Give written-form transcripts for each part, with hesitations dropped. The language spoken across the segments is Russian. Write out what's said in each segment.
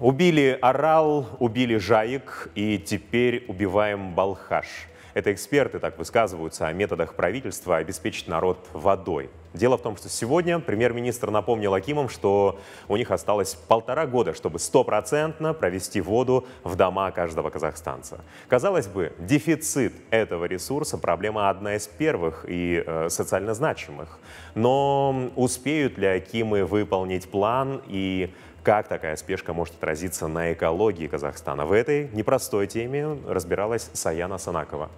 Убили Арал, убили Жайык и теперь убиваем Балхаш. Это эксперты так высказываются о методах правительства обеспечить народ водой. Дело в том, что сегодня премьер-министр напомнил акимам, что у них осталось 1,5 года, чтобы 100% провести воду в дома каждого казахстанца. Казалось бы, дефицит этого ресурса – проблема одна из первых и социально значимых. Но успеют ли акимы выполнить план и как такая спешка может отразиться на экологии Казахстана? В этой непростой теме разбиралась Саяна Санакова.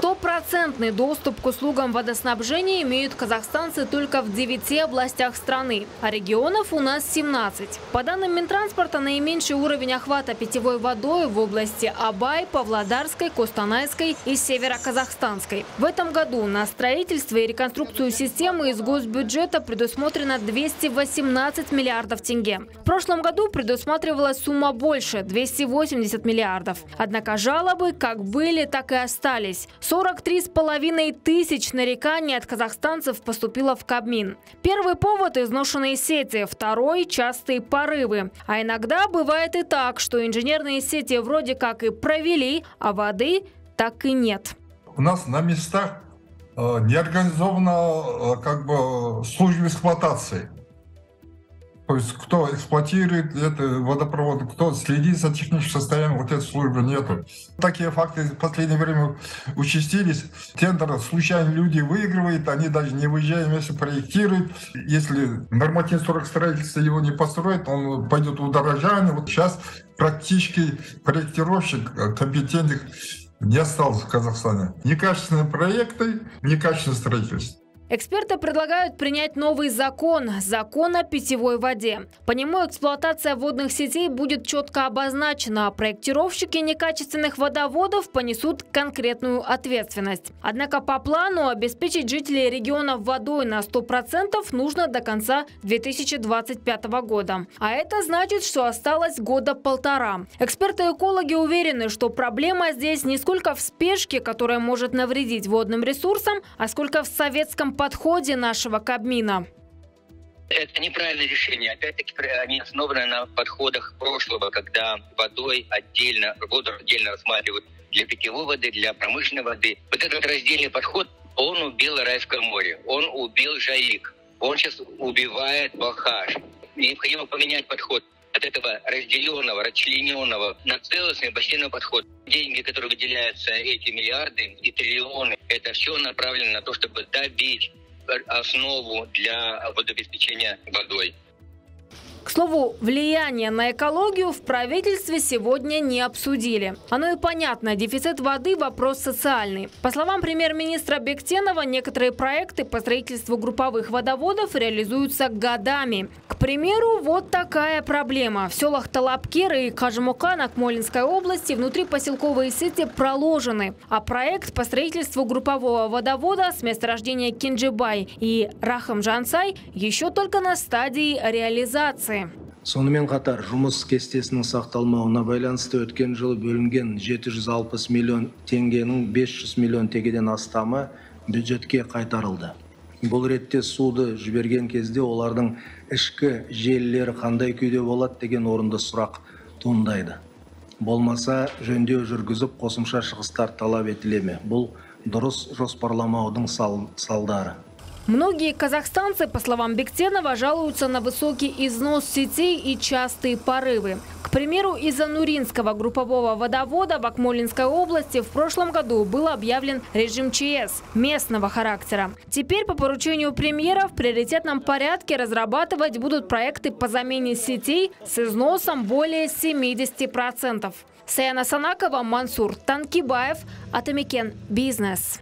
100% доступ к услугам водоснабжения имеют казахстанцы только в 9 областях страны, а регионов у нас 17. По данным Минтранспорта, наименьший уровень охвата питьевой водой в области Абай, Павлодарской, Костанайской и Северо-Казахстанской. В этом году на строительство и реконструкцию системы из госбюджета предусмотрено 218 миллиардов тенге. В прошлом году предусматривалась сумма больше – 280 миллиардов. Однако жалобы как были, так и остались. 43,5 тысячи нареканий от казахстанцев поступило в Кабмин. Первый повод – изношенные сети, второй – частые порывы. А иногда бывает и так, что инженерные сети вроде как и провели, а воды так и нет. У нас на местах не организована служба эксплуатации. То есть кто эксплуатирует это водопроводы, кто следит за техническим состоянием, вот этой службы нету. Такие факты в последнее время участились. Тендеры случайно люди выигрывают, они даже не выезжают, вместе проектируют. Если нормативный срок строительства его не построит, он пойдет в удорожание. Вот сейчас практически проектировщик компетентных не остался в Казахстане. Некачественные проекты, некачественное строительство. Эксперты предлагают принять новый закон – закон о питьевой воде. По нему эксплуатация водных сетей будет четко обозначена, а проектировщики некачественных водоводов понесут конкретную ответственность. Однако по плану обеспечить жителей регионов водой на 100% нужно до конца 2025 года. А это значит, что осталось года 1,5. Эксперты-экологи уверены, что проблема здесь не сколько в спешке, которая может навредить водным ресурсам, а сколько в советском подходе нашего Кабмина. Это неправильное решение. Опять-таки, они основаны на подходах прошлого, когда воду отдельно рассматривают для питьевой воды, для промышленной воды. Вот этот раздельный подход, он убил Аральское море, он убил Жайык, он сейчас убивает Балхаш. Необходимо поменять подход от этого разделенного, расчлененного на целостный бассейновый подход. Деньги, которые выделяются, эти миллиарды и триллионы, это все направлено на то, чтобы добить основу для водообеспечения водой. К слову, влияние на экологию в правительстве сегодня не обсудили. Оно и понятно, дефицит воды – вопрос социальный. По словам премьер-министра Бектенова, некоторые проекты по строительству групповых водоводов реализуются годами. К примеру, вот такая проблема. В селах Талапкер и Кажмука на Кмолинской области внутрипоселковые сети проложены. А проект по строительству группового водовода с месторождения Кинджибай и Рахам Жансай еще только на стадии реализации. Сонымен қатар, жұмыс кестесінің сақталмауына байланысты өткен жылы бөлінген 760 миллион теңгенің 500 миллион теңгеден астамы бюджетке қайтарылды. Бұл ретте суды жіберген кезде олардың ішкі желілері қандай күйде болады деген орынды сұрақ туындайды. Болмаса жөндеу жүргізіп қосымша шығыстар талап етіле ме? Бұл дұрыс жоспарламаудың салдары. Многие казахстанцы, по словам Бектенова, жалуются на высокий износ сетей и частые порывы. К примеру, из-за Нуринского группового водовода в Акмолинской области в прошлом году был объявлен режим ЧС местного характера. Теперь по поручению премьера в приоритетном порядке разрабатывать будут проекты по замене сетей с износом более 70%. Саяна Санакова, Мансур Танкибаев, Атамекен бизнес.